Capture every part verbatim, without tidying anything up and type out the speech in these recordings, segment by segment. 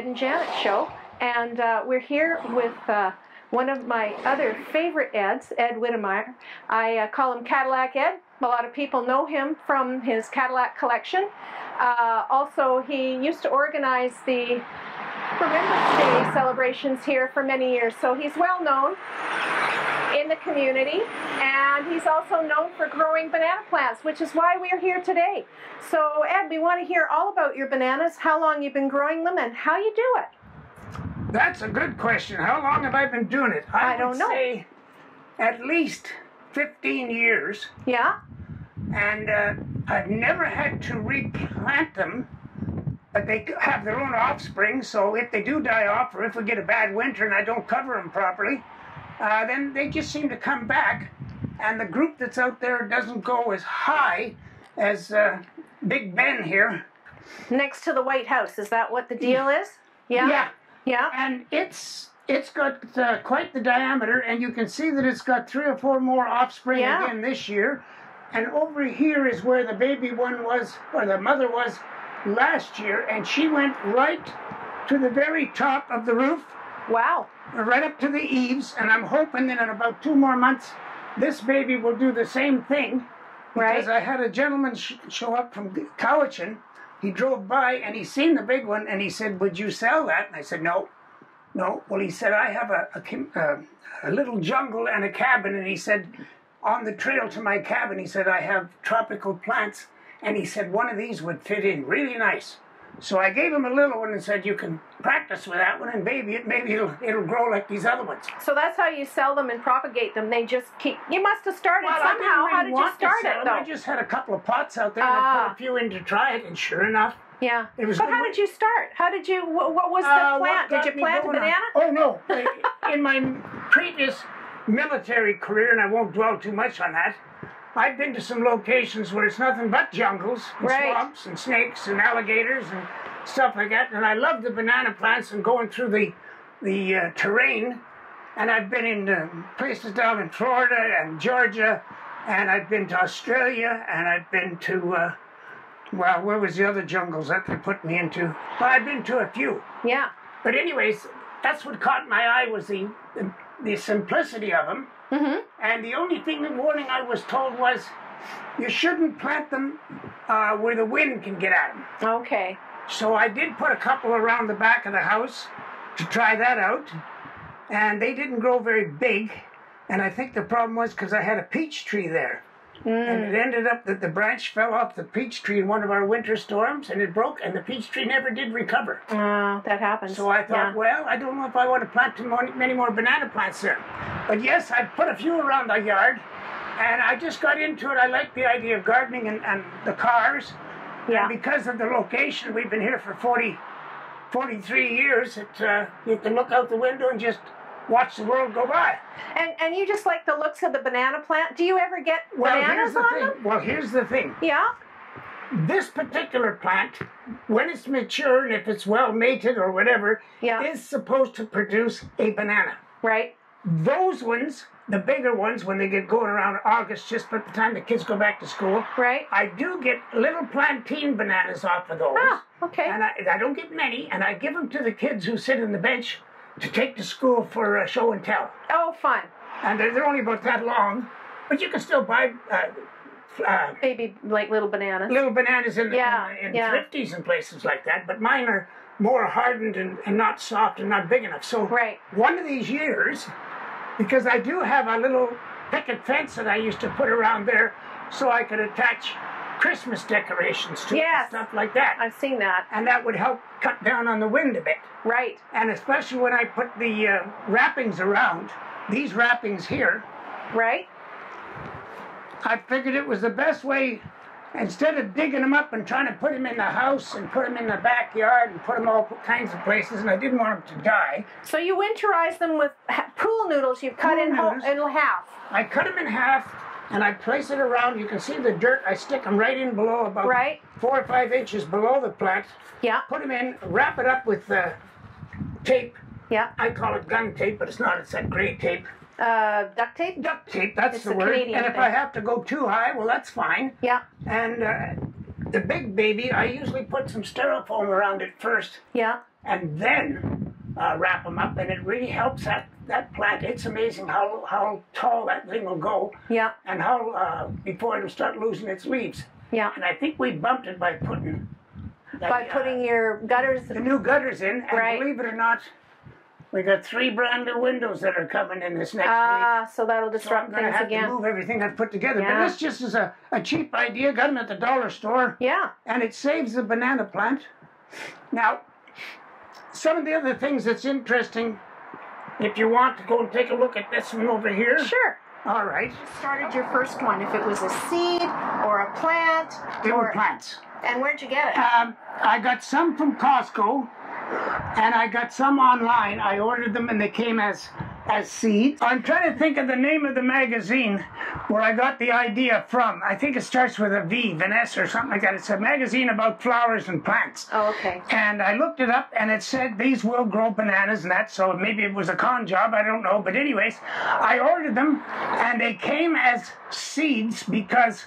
Ed and Janet show, and uh, we're here with uh, one of my other favorite Eds, Ed Widenmaier. I uh, call him Cadillac Ed. A lot of people know him from his Cadillac collection. Uh, also, he used to organize the Remembrance Day celebrations here for many years, so he's well known in the community, and he's also known for growing banana plants, which is why we're here today. So Ed, we want to hear all about your bananas, how long you've been growing them, and how you do it. That's a good question. How long have I been doing it? I, I don't would know. Say at least fifteen years. Yeah. And uh, I've never had to replant them. But they have their own offspring, so if they do die off, or if we get a bad winter and I don't cover them properly, uh, then they just seem to come back, and the group that's out there doesn't go as high as uh, Big Ben here. Next to the White House, is that what the deal is? Yeah. Yeah. Yeah. And it's it's got uh, quite the diameter, and you can see that it's got three or four more offspring yeah. again this year. And over here is where the baby one was, or the mother was, last year, and she went right to the very top of the roof. Wow. Right up to the eaves, and I'm hoping that in about two more months, this baby will do the same thing. Right. Because I had a gentleman sh show up from Cowichan. He drove by, and he seen the big one, and he said, would you sell that? And I said, no. No. Well, he said, I have a, a, a little jungle and a cabin, and he said, on the trail to my cabin, he said, I have tropical plants. And he said one of these would fit in really nice. So I gave him a little one and said, you can practice with that one, and maybe, it, maybe it'll, it'll grow like these other ones. So that's how you sell them and propagate them. They just keep... You must have started well, somehow. Really how did you start it, though? I just had a couple of pots out there uh, and I put a few in to try it, and sure enough... Yeah. It was but how way. did you start? How did you... What, what was the uh, plant? Did you plant a banana? On? Oh, no. In my previous military career, and I won't dwell too much on that, I've been to some locations where it's nothing but jungles and right. swamps and snakes and alligators and stuff like that, and I love the banana plants and going through the the uh, terrain, and I've been in uh, places down in Florida and Georgia, and I've been to Australia, and I've been to uh, well, where was the other jungles that they put me into? But I've been to a few. Yeah. But anyways, that's what caught my eye, was the the, the simplicity of them. Mm-hmm. And the only thing, the warning I was told was, you shouldn't plant them uh, where the wind can get at them. Okay. So I did put a couple around the back of the house to try that out, and they didn't grow very big, and I think the problem was because I had a peach tree there. Mm. And it ended up that the branch fell off the peach tree in one of our winter storms, and it broke, and the peach tree never did recover. Uh, that happens. So I thought, yeah. well, I don't know if I want to plant too many more banana plants there. But yes, I put a few around the yard, and I just got into it. I like the idea of gardening and, and the cars. Yeah. And because of the location, we've been here for forty, forty-three years. It, uh, you can look out the window and just... watch the world go by. And and you just like the looks of the banana plant. Do you ever get well, bananas here's the on thing. them? Well, here's the thing. Yeah? This particular plant, when it's mature and if it's well mated or whatever, yeah. is supposed to produce a banana. Right. Those ones, the bigger ones, when they get going around August, just by the time the kids go back to school, right. I do get little plantain bananas off of those. Ah, okay. And I, I don't get many, and I give them to the kids who sit on the bench to take to school for uh, show and tell. Oh, fun. And they're, they're only about that long, but you can still buy... Uh, uh, Maybe like little bananas. Little bananas in the yeah, in, in yeah. thrifties and places like that, but mine are more hardened and, and not soft and not big enough. So right. one of these years, because I do have a little picket fence that I used to put around there so I could attach Christmas decorations to yes. it and stuff like that. I've seen that. And that would help cut down on the wind a bit. Right. And especially when I put the uh, wrappings around, these wrappings here. Right. I figured it was the best way, instead of digging them up and trying to put them in the house and put them in the backyard and put them all kinds of places, and I didn't want them to die. So you winterize them with pool noodles you've cut in, noodles. in half. I cut them in half. And I place it around. You can see the dirt. I stick them right in below, about right. four or five inches below the plant. Yeah. Put them in, wrap it up with uh, tape. Yeah. I call it gun tape, but it's not. It's that gray tape. Uh, duct tape? Duct tape, that's it's the word. Canadian and if thing. I have to go too high, well, that's fine. Yeah. And uh, the big baby, I usually put some styrofoam around it first. Yeah. and then uh, wrap them up, and it really helps that, that plant. It's amazing how, how tall that thing will go, yeah, and how uh, before it'll start losing its leaves. Yeah. And I think we bumped it by putting... That, by putting uh, your gutters... The new gutters in, and right. believe it or not, we got three brand new windows that are coming in this next uh, week. Ah, so that'll disrupt so things have again. To move everything I've put together. Yeah. But this just is a, a cheap idea. Got them at the dollar store. Yeah. And it saves the banana plant. Now, some of the other things that's interesting, if you want to go and take a look at this one over here. Sure. All right. You started your first one, if it was a seed or a plant. They or, were plants. And where'd you get it? Um, I got some from Costco. And I got some online. I ordered them and they came as as seeds. I'm trying to think of the name of the magazine where I got the idea from. I think it starts with a V, Vanessa or something like that. It's a magazine about flowers and plants. Oh, okay. And I looked it up and it said these will grow bananas and that, so maybe it was a con job, I don't know. But anyways, I ordered them and they came as seeds because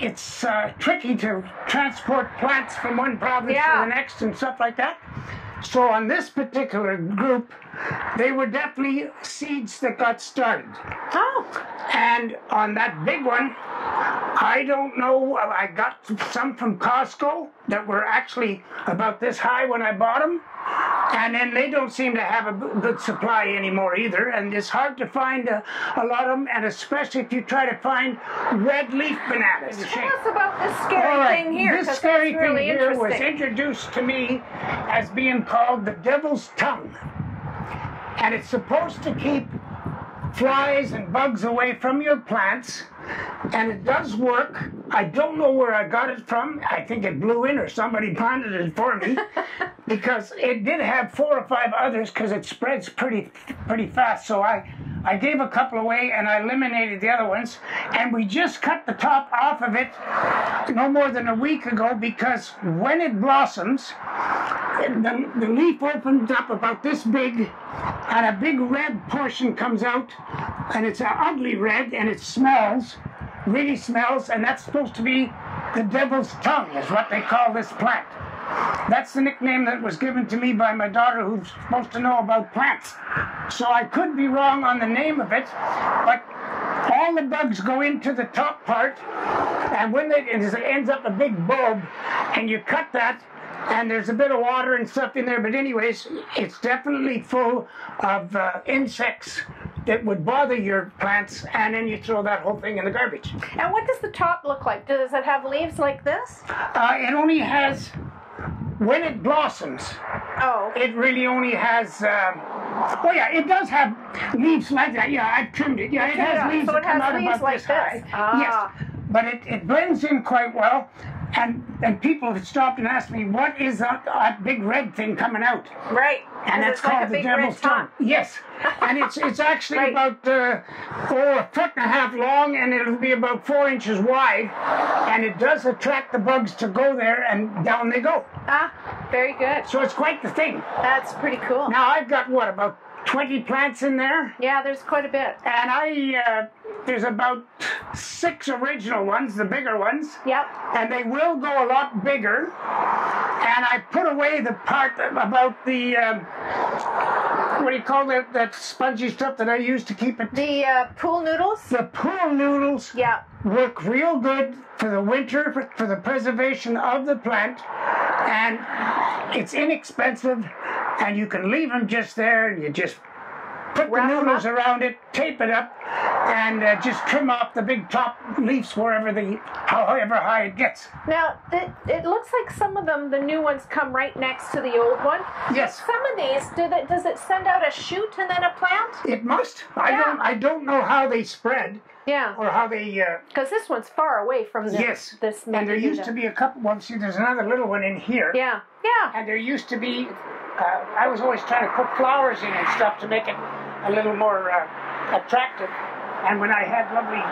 it's uh, tricky to transport plants from one province yeah. to the next and stuff like that. So on this particular group, they were definitely seeds that got started. Oh. And on that big one, I don't know, I got some from Costco that were actually about this high when I bought them. And then they don't seem to have a good supply anymore either. And it's hard to find a, a lot of them, and especially if you try to find red leaf bananas. Tell us about this scary right. thing here. This scary really thing here was introduced to me as being called the devil's tongue. And it's supposed to keep flies and bugs away from your plants. And it does work. I don't know where I got it from. I think it blew in or somebody planted it for me because it did have four or five others because it spreads pretty pretty fast. So I, I gave a couple away and I eliminated the other ones. And we just cut the top off of it no more than a week ago because when it blossoms, the, the leaf opens up about this big and a big red portion comes out and it's an ugly red and it smells. Really smells, and that's supposed to be the devil's tongue is what they call this plant. That's the nickname that was given to me by my daughter who's supposed to know about plants. So I could be wrong on the name of it, but all the bugs go into the top part, and when they, it ends up a big bulb, and you cut that, and there's a bit of water and stuff in there, but anyways, it's definitely full of uh, insects that would bother your plants, and then you throw that whole thing in the garbage. And what does the top look like? Does it have leaves like this? Uh, it only has, when it blossoms, oh. it really only has, um, oh yeah, it does have leaves like that. Yeah, I trimmed it. Yeah, it has leaves that come out about this high. Ah. Yes, but it, it blends in quite well. And, and people have stopped and asked me, what is that, that big red thing coming out? Right. And that's called like the devil's tongue. Yes. And it's it's actually right. about uh, oh, a foot and a half long, and it'll be about four inches wide. And it does attract the bugs to go there, and down they go. Ah, very good. So it's quite the thing. That's pretty cool. Now, I've got, what, about twenty plants in there? Yeah, there's quite a bit. And I... Uh, There's about six original ones, the bigger ones. Yep. And they will go a lot bigger. And I put away the part about the, um, what do you call that, that spongy stuff that I used to keep it? The uh, pool noodles? The pool noodles yep. work real good for the winter, for, for the preservation of the plant. And it's inexpensive. And you can leave them just there and you just... Put the noodles around it, tape it up, and uh, just trim off the big top leaves wherever the, however high it gets. Now, it, it looks like some of them, the new ones, come right next to the old one. Yes. But some of these, do they, does it send out a shoot and then a plant? It must. Yeah. I don't. I don't know how they spread. Yeah. Or how they... Because uh, this one's far away from the, yes. this... Yes, and there used to be a couple... Well, see, there's another little one in here. Yeah, yeah. And there used to be... Uh, I was always trying to put flowers in and stuff to make it a little more uh, attractive. And when I had lovely...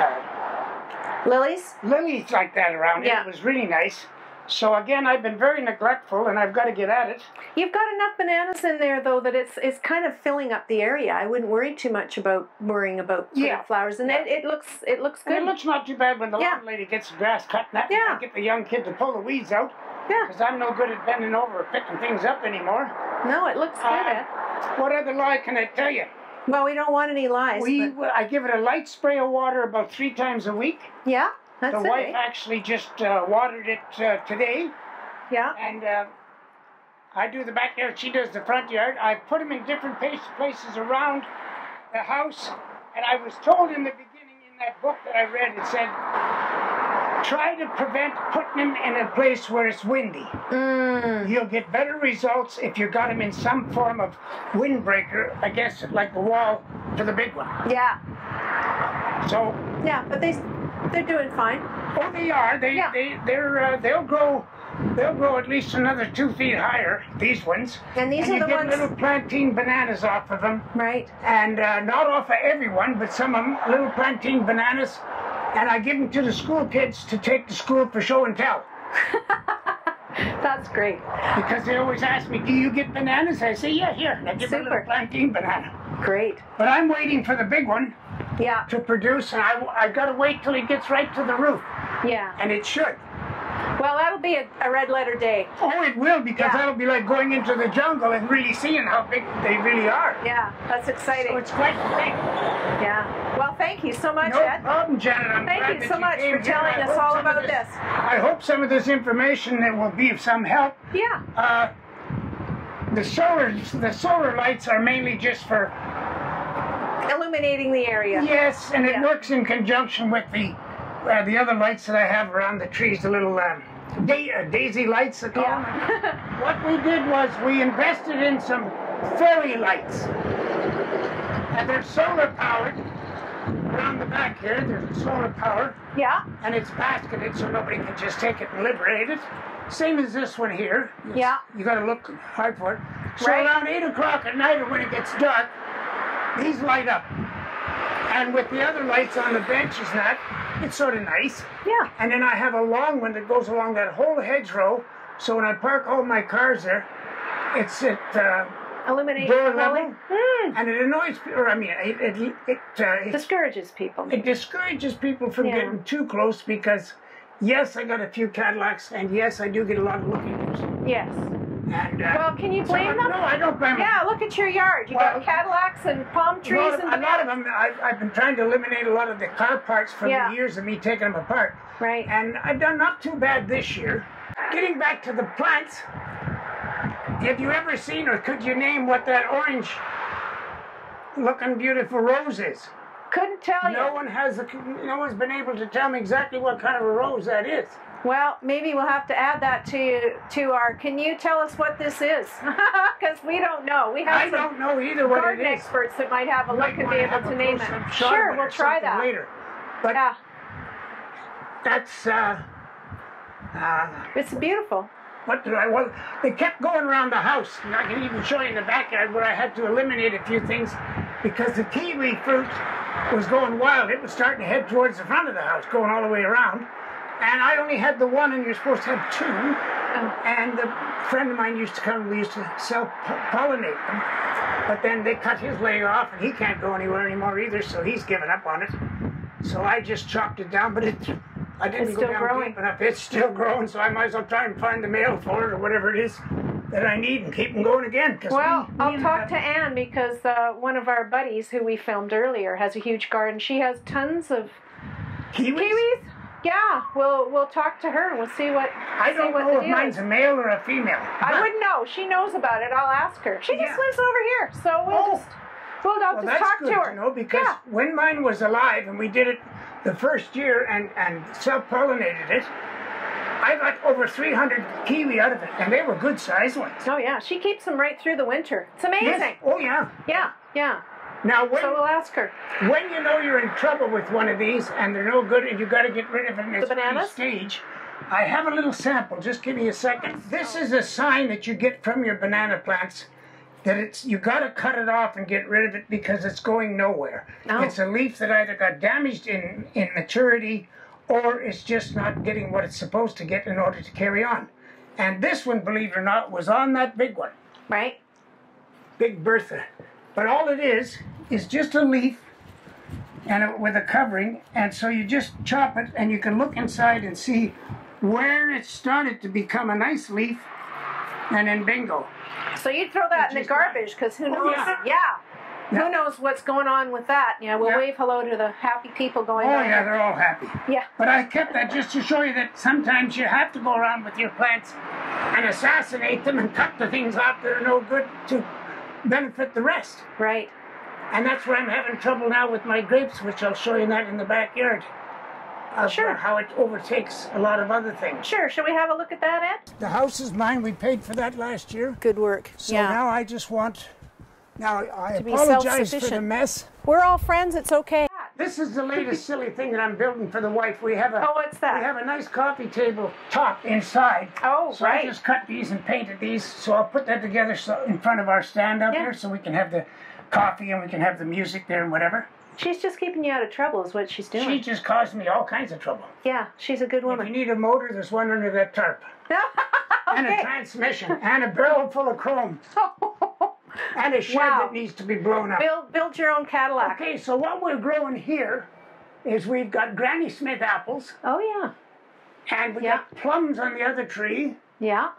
Uh, lilies? Lilies like that around yeah. it, it was really nice. So again, I've been very neglectful, and I've got to get at it. You've got enough bananas in there, though, that it's it's kind of filling up the area. I wouldn't worry too much about worrying about putting yeah. flowers, and yeah. it, it looks it looks good. And it looks not too bad when the yeah. lawn lady gets the grass cut, and that yeah. and get the young kid to pull the weeds out. Yeah. Because I'm no good at bending over or picking things up anymore. No, it looks good, uh, Ed. What other lie can I tell you? Well, we don't want any lies. We, but... I give it a light spray of water about three times a week. Yeah, that's it. The wife actually just uh, watered it uh, today. Yeah. And uh, I do the backyard, she does the front yard. I put them in different places around the house. And I was told in the beginning in that book that I read, it said, try to prevent putting them in a place where it's windy. Mm. You'll get better results if you got them in some form of windbreaker, I guess, like the wall for the big one. Yeah. So. Yeah, but they, they're doing fine. Oh, they are. They, yeah. they, they're, uh, they'll grow. They'll grow at least another two feet higher, these ones. And these and are the ones... you get little plantain bananas off of them. Right. And uh, not off of everyone, but some of them, little plantain bananas. And I give them to the school kids to take to school for show and tell. That's great. Because they always ask me, do you get bananas? I say, yeah, here. And I give them a little plantain banana. Great. But I'm waiting for the big one yeah. to produce, and I, I've got to wait till it gets right to the roof. Yeah. And it should. Well, that'll be a, a red letter day. Oh, it will, because yeah. that'll be like going into the jungle and really seeing how big they really are. Yeah, that's exciting. So it's quite a thing. Yeah. Well, thank you so much, no Ed. No problem, Janet. I'm thank glad you that so you much came for telling us all about this, this. I hope some of this information that will be of some help. Yeah. Uh, the solar, the solar lights are mainly just for illuminating the area. Yes, and it yeah. works in conjunction with the Uh, the other lights that I have around the trees, the little um, da uh, daisy lights, they call them. Yeah. What we did was we invested in some fairy lights. And they're solar powered. Around the back here, there's a solar power. Yeah. And it's basketed so nobody can just take it and liberate it. Same as this one here. It's, yeah. You got to look hard for it. So right. around eight o'clock at night or when it gets dark, these light up. And with the other lights on the benches and that, it's sort of nice. Yeah. And then I have a long one that goes along that whole hedgerow, so when I park all my cars there, it's at uh, door level. Mm. And it annoys people, or I mean, it, it, it, uh, it... discourages people. It discourages people from yeah. getting too close because, yes, I got a few Cadillacs, and yes, I do get a lot of looking-dos. Yes. And, uh, well, can you blame so, them? No, I don't blame them. Yeah, look at your yard. You well, got Cadillacs and palm trees. A lot of, and a lot of them, I've, I've been trying to eliminate a lot of the car parts from yeah. the years of me taking them apart. Right. And I've done not too bad this year. Getting back to the plants, have you ever seen or could you name what that orange-looking beautiful rose is? Couldn't tell you. No one has a, no one's been able to tell me exactly what kind of a rose that is. Well, maybe we'll have to add that to to our. Can you tell us what this is? Because we don't know. We have I some don't know either what garden it is. Experts that might have a look and be able to name it. Sure, we'll try that later. But yeah. that's uh, uh, it's beautiful. What did I want? They kept going around the house, and I can even show you in the backyard where I had to eliminate a few things because the kiwi fruit was going wild. It was starting to head towards the front of the house, going all the way around. And I only had the one, and you're supposed to have two. Oh. And a friend of mine used to come, we used to self-pollinate them. But then they cut his leg off, and he can't go anywhere anymore either, so he's given up on it. So I just chopped it down, but it, I didn't it's go still down growing. deep enough. It's still growing, so I might as well try and find the male for it or whatever it is that I need and keep them going again. Well, we, we I'll talk to Anne because uh, one of our buddies who we filmed earlier has a huge garden. She has tons of kiwis. kiwis? Yeah, we'll we'll talk to her. We'll see what. I don't what know if mine's is. a male or a female. I huh? wouldn't know. She knows about it. I'll ask her. She yeah. just lives over here, so we'll oh. just we'll, I'll well, just talk to her. That's good to know because yeah. when mine was alive and we did it the first year and and self-pollinated it, I got over three hundred kiwi out of it, and they were good-sized ones. Oh yeah, she keeps them right through the winter. It's amazing. Yes. Oh yeah. Yeah, yeah. Now, when, so we'll ask her. When you know you're in trouble with one of these and they're no good and you've got to get rid of it in its early stage, I have a little sample. Just give me a second. This is a sign that you get from your banana plants that it's you got to cut it off and get rid of it because it's going nowhere. Oh. It's a leaf that either got damaged in, in maturity or it's just not getting what it's supposed to get in order to carry on. And this one, believe it or not, was on that big one. Right. Big Bertha. But all it is, is just a leaf and a, with a covering, and so you just chop it, and you can look inside and see where it started to become a nice leaf, and then bingo. So you'd throw that it in the garbage, because who knows? Oh, yeah. yeah. Who knows what's going on with that? Yeah, we'll yeah. wave hello to the happy people going on. Oh, yeah, they're all happy. Yeah. But I kept that just to show you that sometimes you have to go around with your plants and assassinate them and cut the things out that are no good to benefit the rest. Right. And that's where I'm having trouble now with my grapes, which I'll show you that in the backyard. Of sure. How it overtakes a lot of other things. Sure. Shall we have a look at that, Ed? The house is mine. We paid for that last year. Good work. So yeah. now I just want... Now, I apologize for the mess. We're all friends. It's okay. This is the latest silly thing that I'm building for the wife. We have a oh, what's that? We have a nice coffee table top inside. Oh, so right. I just cut these and painted these. So I'll put that together so in front of our stand out yeah. here, so we can have the coffee and we can have the music there and whatever. She's just keeping you out of trouble is what she's doing. She just caused me all kinds of trouble. Yeah, she's a good woman. If you need a motor, there's one under that tarp. okay. And a transmission and a barrel full of chrome. And a shed wow. that needs to be blown up. Build, build your own Cadillac. Okay, so what we're growing here is we've got Granny Smith apples. Oh, yeah. And we yeah. got plums on the other tree. Yeah.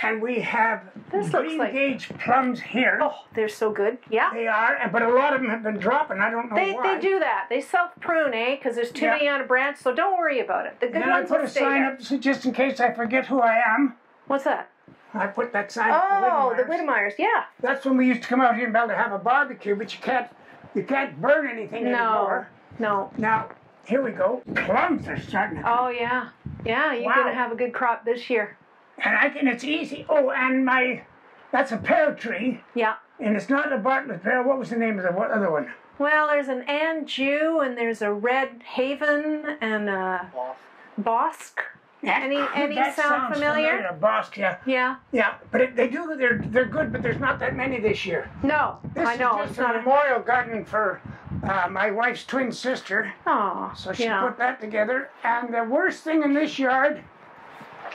And we have this green looks like... gauge plums here. Oh, they're so good. Yeah. They are, but a lot of them have been dropping. I don't know they, why. They do that. They self-prune, eh? Because there's too yeah. many on a branch, so don't worry about it. The good and then ones I put will a sign there. Up just in case I forget who I am. What's that? I put that sign up oh, the Widenmaiers, yeah. That's when we used to come out here and be able to have a barbecue, but you can't, you can't burn anything no, anymore. No, no. Now, here we go. Plums are starting to come. Oh, yeah. Yeah, you're wow. going to have a good crop this year. And I can, it's easy. Oh, and my, that's a pear tree. Yeah. And it's not a Bartlett pear. What was the name of the other one? Well, there's an Anjou, and there's a Red Haven, and a Bosque. Bosque. That, any any that sound familiar? familiar? Bosque, yeah. Yeah. Yeah, but it, they do, they're, they're good, but there's not that many this year. No, this I know. This is just it's a not memorial a... garden for uh, my wife's twin sister. Oh, so she yeah. put that together. And the worst thing in this yard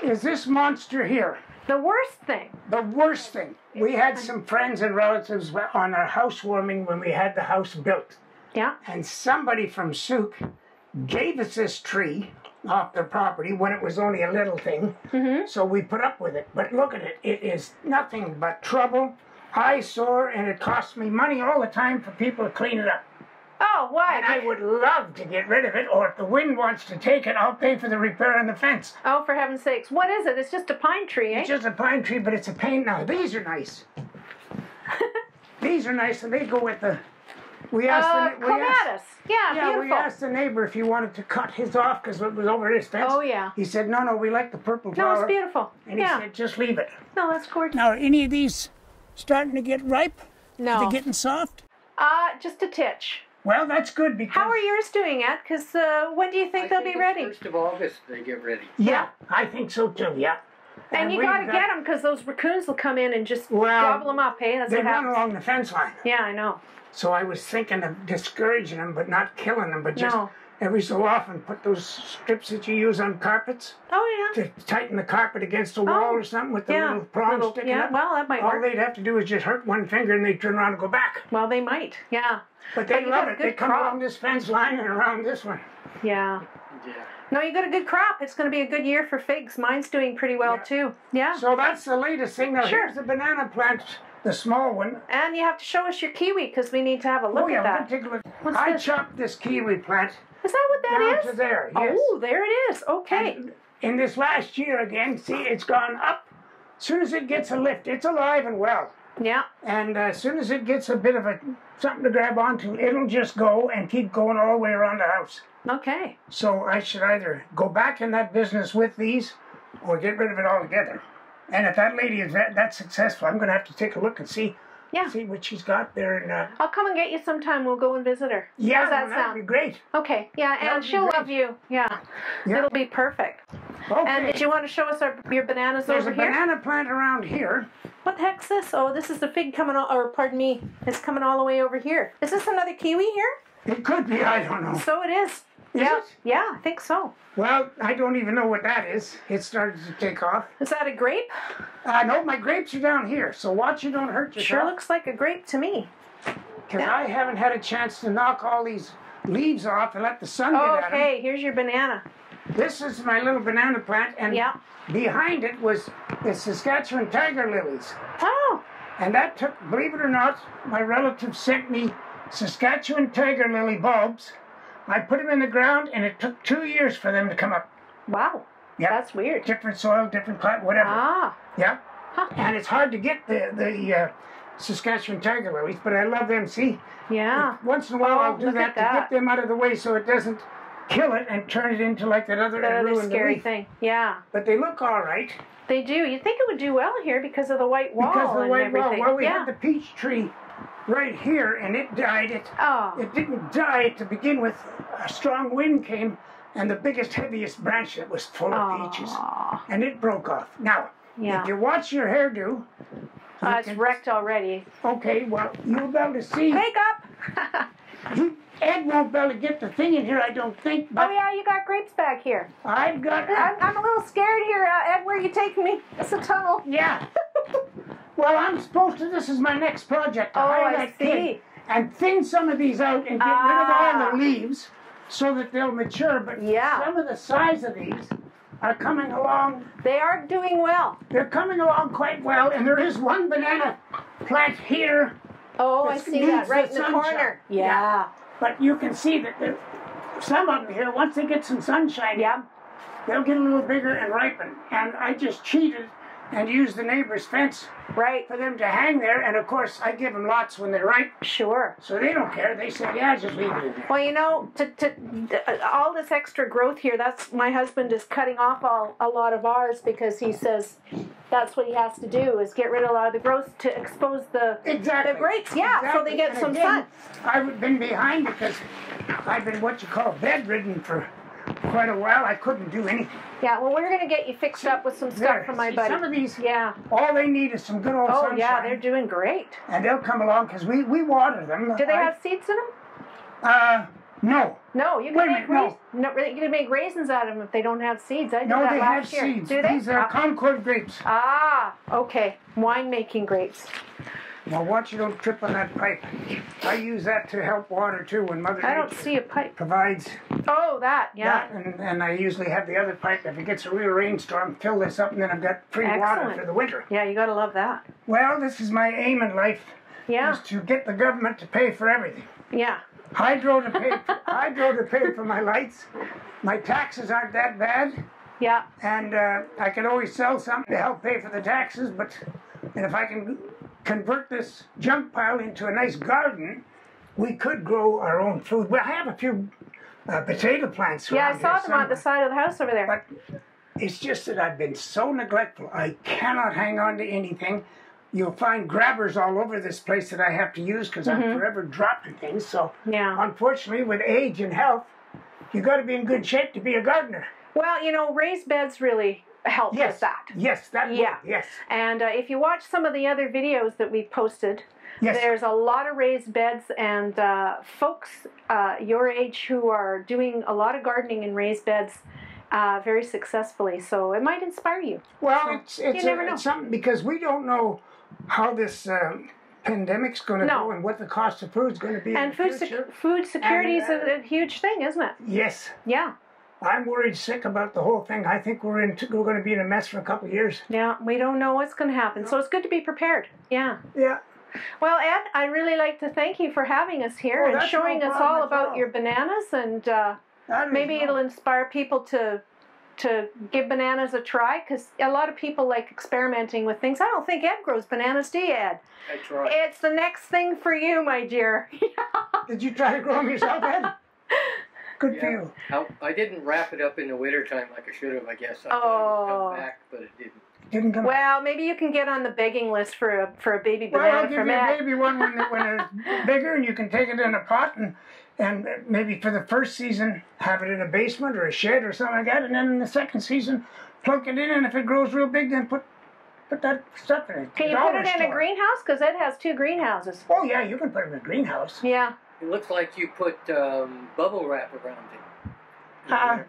is this monster here. The worst thing? The worst thing. We had some friends and relatives on our housewarming when we had the house built. Yeah. And somebody from Souk gave us this tree off their property when it was only a little thing, mm-hmm. so we put up with it. But look at it, it is nothing but trouble, eyesore, and it costs me money all the time for people to clean it up. Oh, why? And I would love to get rid of it, or if the wind wants to take it, I'll pay for the repair on the fence. Oh, for heaven's sakes. What is it? It's just a pine tree, eh? It's just a pine tree, but it's a pain. Now, these are nice. These are nice, and they go with the... We asked, uh, the, we asked, yeah, yeah, we asked the neighbor if he wanted to cut his off because it was over his fence. Oh, yeah. He said, no, no, we like the purple flower. No, it's beautiful. And yeah. he said, just leave it. No, that's gorgeous. Now, are any of these starting to get ripe? No. Are they getting soft? Uh, just a titch. Well, that's good because... How are yours doing, Ed? Because uh, when do you think I they'll think be ready? First of August they get ready. Yeah, I think so too, yeah. And, and you gotta got, get them because those raccoons will come in and just well, gobble them up, hey? That's they what run happens. Along the fence line. Yeah, I know. So I was thinking of discouraging them, but not killing them, but just no. every so often put those strips that you use on carpets. Oh, yeah. To tighten the carpet against the wall oh, or something with the yeah, little prongs sticking yeah, up. Well, that might all work. All they'd have to do is just hurt one finger and they'd turn around and go back. Well, they might, yeah. But they but love it. They come crop. Along this fence line and around this one. Yeah. Yeah. No, you got a good crop. It's going to be a good year for figs. Mine's doing pretty well, yeah. too. Yeah. So that's the latest thing. Now, sure. here's the banana plant. The small one. And you have to show us your kiwi because we need to have a look oh, yeah, at that. Particular. What's I this? chopped this kiwi plant. Is that what that down is? To there. Yes. Oh, there it is. Okay. And in this last year again, see, it's gone up. As soon as it gets a lift, it's alive and well. Yeah. And uh, as soon as it gets a bit of a something to grab onto, it'll just go and keep going all the way around the house. Okay. So I should either go back in that business with these, or get rid of it altogether. And if that lady is that, that successful, I'm going to have to take a look and see yeah. see what she's got there. And, uh, I'll come and get you sometime. We'll go and visit her. Yeah, that well, sound? That'd be great. Okay, yeah, that'd and she'll great. love you. Yeah. yeah, it'll be perfect. Okay. And did you want to show us our, your bananas There's over here? There's a banana plant around here. What the heck's this? Oh, this is the fig coming, all, or pardon me, it's coming all the way over here. Is this another kiwi here? It could be, I don't know. So it is. Is yeah, it? yeah, I think so. Well, I don't even know what that is. It started to take off. Is that a grape? Uh, no, my grapes are down here, so watch you don't hurt yourself. Sure looks like a grape to me. Because yeah. I haven't had a chance to knock all these leaves off and let the sun oh, get at okay. them. Okay, here's your banana. This is my little banana plant, and yeah. behind it was the Saskatchewan tiger lilies. Oh! And that took, believe it or not, my relative sent me Saskatchewan tiger lily bulbs. I put them in the ground, and it took two years for them to come up. Wow. Yeah. That's weird. Different soil, different plant, whatever. Ah. Yeah. Huh. And it's hard to get the, the uh, Saskatchewan tiger lilies, but I love them, see? Yeah. Once in a while, oh, I'll do that, that to get them out of the way so it doesn't kill it and turn it into like that other, that other scary thing. Yeah. But they look all right. They do. You'd think it would do well here because of the white wall. Because of the white wall. Well, we yeah. had the peach tree right here, and it died. It, oh. it didn't die to begin with. A strong wind came, and the biggest, heaviest branch that was full of oh. peaches. And it broke off. Now, yeah. if you watch your hairdo... Uh, it's can... wrecked already. Okay, well, you'll be able to see... Wake up! Ed won't be able to get the thing in here, I don't think. But oh, yeah, you got grapes back here. I've got... I'm, I'm a little scared here, uh, Ed. Where are you taking me? It's a tunnel. Yeah. Well, I'm supposed to... This is my next project. Oh, I see. Thin, and thin some of these out and get ah. rid of all the leaves so that they'll mature. But yeah. some of the size of these are coming along. They are doing well. They're coming along quite well. And there is one banana plant here. Oh, I see that. Right in the corner. Yeah. yeah. But you can see that there, some up here, once they get some sunshine, yeah. they'll get a little bigger and ripen. And I just cheated and used the neighbor's fence right. for them to hang there. And, of course, I give them lots when they're ripe. Sure. So they don't care. They say, yeah, just leave it in there. Well, you know, to, to, to, all this extra growth here, that's my husband is cutting off all, a lot of ours because he says... That's what he has to do, is get rid of a lot of the growth to expose the, exactly. the grapes. Yeah, exactly. So they get and some again, sun. I've been behind because I've been what you call bedridden for quite a while. I couldn't do anything. Yeah, well, we're going to get you fixed see, up with some stuff there, from my see, buddy. Some of these, yeah. all they need is some good old oh, sunshine. Oh, yeah, they're doing great. And they'll come along because we, we water them. Do they I, have seeds in them? Uh... No. No, you can make minute, no. No, you can make raisins out of them if they don't have seeds. I did no, that last year. No, they have seeds. Do they? These are ah. Concord grapes. Ah, okay. Wine-making grapes. Now watch you don't trip on that pipe. I use that to help water too when Mother I don't see a pipe. Provides. Oh, that, yeah. That, and, and I usually have the other pipe. If it gets a real rainstorm, fill this up and then I've got free Excellent. water for the winter. Yeah, you got to love that. Well, this is my aim in life. Yeah. Is to get the government to pay for everything. Yeah. Hydro to pay. For, hydro to pay for my lights. My taxes aren't that bad. Yeah. And uh, I can always sell something to help pay for the taxes. But and if I can convert this junk pile into a nice garden, we could grow our own food. Well, I have a few uh, potato plants. Yeah, I saw them somewhere. On the side of the house over there. But it's just that I've been so neglectful. I cannot hang on to anything. You'll find grabbers all over this place that I have to use because mm-hmm. I'm forever dropping things. So, yeah. unfortunately, with age and health, you've got to be in good shape to be a gardener. Well, you know, raised beds really help yes. with that. Yes, that yeah. would, yes. And uh, if you watch some of the other videos that we've posted, yes. there's a lot of raised beds. And uh, folks uh, your age who are doing a lot of gardening in raised beds, Uh, very successfully, so it might inspire you. Well, it's, it's, you never a, know. It's something because we don't know how this um, pandemic's going to no. go and what the cost of food is going to be. And in food, the future. Sec food security and, uh, is a, a huge thing, isn't it? Yes. Yeah. I'm worried sick about the whole thing. I think we're in we're going to be in a mess for a couple of years. Yeah, we don't know what's going to happen, so it's good to be prepared. Yeah. Yeah. Well, Ed, I really like to thank you for having us here oh, and showing no us all about all. your bananas and. Uh, Maybe know. it'll inspire people to to give bananas a try, because a lot of people like experimenting with things. I don't think Ed grows bananas, do you, Ed? That's right. It's the next thing for you, my dear. Did you try to grow them yourself, Ed? Good yeah. for you. I didn't wrap it up in the wintertime like I should have, I guess. I oh. thought it would come back, but it didn't. Didn't come well, out. Maybe you can get on the begging list for a for a baby banana. Well, I'll give from you Ed. a baby one when, when it's bigger, and you can take it in a pot and and maybe for the first season have it in a basement or a shed or something like that, and then in the second season plunk it in, and if it grows real big, then put put that stuff in it. Can you put it store. in a greenhouse? Because Ed has two greenhouses. Oh yeah, you can put it in a greenhouse. Yeah. It looks like you put um, bubble wrap around it. Ah.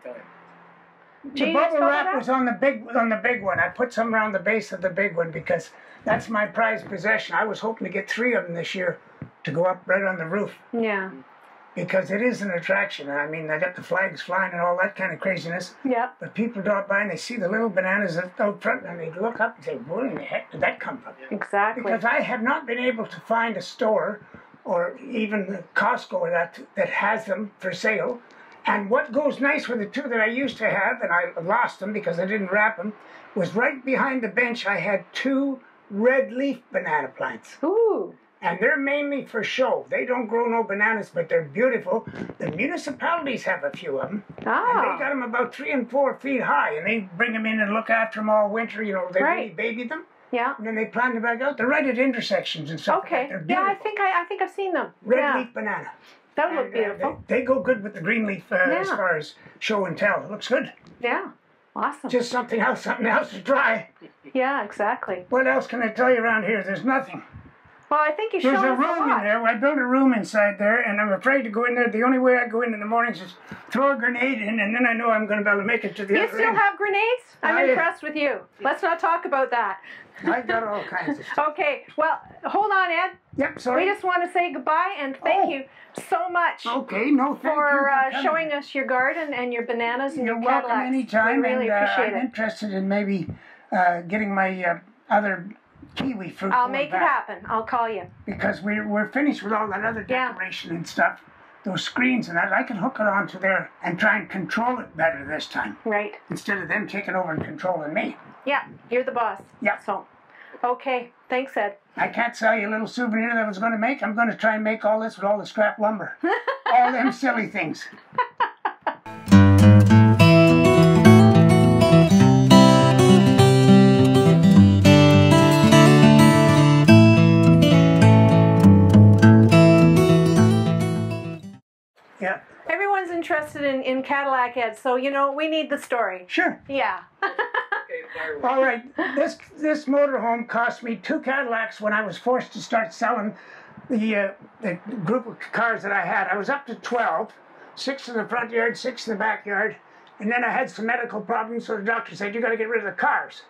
The Genius bubble wrap was on the big on the big one. I put some around the base of the big one because that's my prized possession. I was hoping to get three of them this year to go up right on the roof. Yeah. because it is an attraction. I mean, they got the flags flying and all that kind of craziness. Yeah. But people drop by and they see the little bananas out front and they look up and say, where in the heck did that come from? Exactly. Because I have not been able to find a store or even Costco or that, that has them for sale. And what goes nice with the two that I used to have, and I lost them because I didn't wrap them, was right behind the bench I had two red leaf banana plants. Ooh. And they're mainly for show. They don't grow no bananas, but they're beautiful. The municipalities have a few of them. Ah. And they got them about three and four feet high, and they bring them in and look after them all winter. You know, they right. really baby them. Yeah. And then they plant them back out. They're right at intersections and stuff. Okay. Like yeah, I think I, I think I've seen them. Red yeah. leaf banana. That would and, look beautiful. Uh, they, they go good with the green leaf uh, yeah. as far as show and tell. It looks good. Yeah. Awesome. Just something else, something else to try. Yeah, exactly. What else can I tell you around here? There's nothing. Well, I think you should. There's a room in there. I built a room inside there, and I'm afraid to go in there. The only way I go in in the mornings is throw a grenade in, and then I know I'm going to be able to make it to the other end. You still have grenades? I'm I, impressed with you. Let's not talk about that. I've got all kinds of stuff. Okay. Well, hold on, Ed. Yep, sorry. We just want to say goodbye, and thank oh. you so much okay, no, thank for, you for uh, showing us your garden and your bananas and You're your Cadillacs. You're welcome anytime, we really and uh, I'm it. interested in maybe uh, getting my uh, other... kiwi fruit. I'll make back. it happen. I'll call you. Because we're, we're finished with all that other decoration yeah. and stuff, those screens and that. I can hook it onto there and try and control it better this time. Right. Instead of them taking over and controlling me. Yeah, you're the boss. Yeah. So, okay. Thanks, Ed. I can't sell you a little souvenir that I was going to make. I'm going to try and make all this with all the scrap lumber. All them silly things. Interested in, in Cadillac Ed, so you know we need the story. Sure. Yeah. All right. This this motorhome cost me two Cadillacs when I was forced to start selling the, uh, the group of cars that I had. I was up to twelve, six in the front yard, six in the backyard, and then I had some medical problems, so the doctor said you got to get rid of the cars.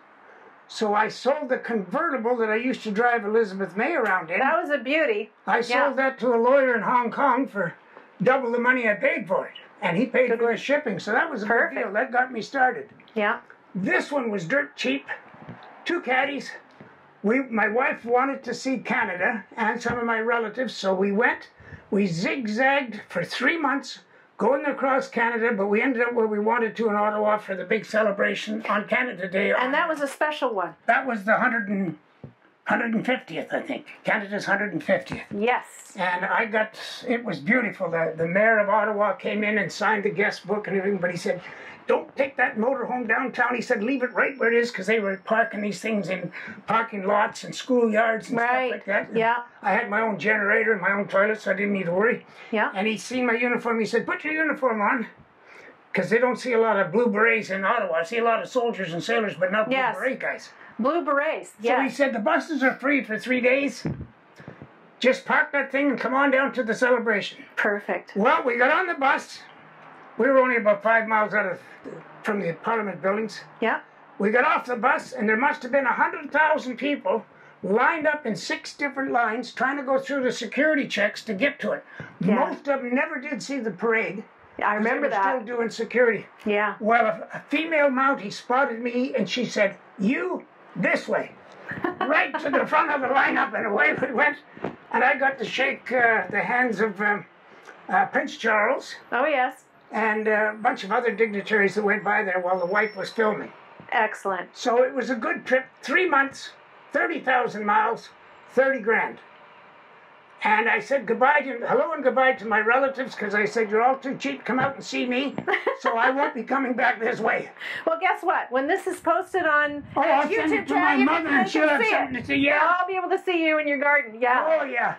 So I sold the convertible that I used to drive Elizabeth May around in. That was a beauty. I sold yeah. that to a lawyer in Hong Kong for double the money I paid for it. And he paid for his shipping, so that was a big deal. That got me started. Yeah. This one was dirt cheap. Two caddies. We, my wife wanted to see Canada and some of my relatives, so we went. We zigzagged for three months going across Canada, but we ended up where we wanted to in Ottawa for the big celebration on Canada Day. And that was a special one. That was the hundred and... one hundred fiftieth, I think. Canada's one hundred fiftieth. Yes. And I got, it was beautiful. The, the mayor of Ottawa came in and signed the guest book and everything, but he said, don't take that motorhome downtown. He said, leave it right where it is, because they were parking these things in parking lots and schoolyards and right. stuff like that. And yeah. I had my own generator and my own toilet, so I didn't need to worry. Yeah. And he'd seen my uniform. He said, put your uniform on, because they don't see a lot of Blue Berets in Ottawa. I see a lot of soldiers and sailors, but not yes. Blue Beret guys. Blue Berets, yeah. So he said, the buses are free for three days. Just park that thing and come on down to the celebration. Perfect. Well, we got on the bus. We were only about five miles out of from the Parliament buildings. Yeah. We got off the bus, and there must have been one hundred thousand people lined up in six different lines trying to go through the security checks to get to it. Yeah. Most of them never did see the parade. I remember that. They were still doing security. Yeah. Well, a, a female Mountie spotted me, and she said, you... this way, right to the front of the lineup, and away it went. And I got to shake uh, the hands of um, uh, Prince Charles. Oh, yes. And uh, a bunch of other dignitaries that went by there while the wife was filming. Excellent. So it was a good trip. Three months, thirty thousand miles, thirty grand. And I said goodbye to, hello and goodbye to my relatives, because I said, you're all too cheap, come out and see me, so I won't be coming back this way. Well, guess what? When this is posted on oh, I'll YouTube send it to my mother, and she'll have something to see. Yeah. I'll be able to see you in your garden, yeah. Oh, yeah.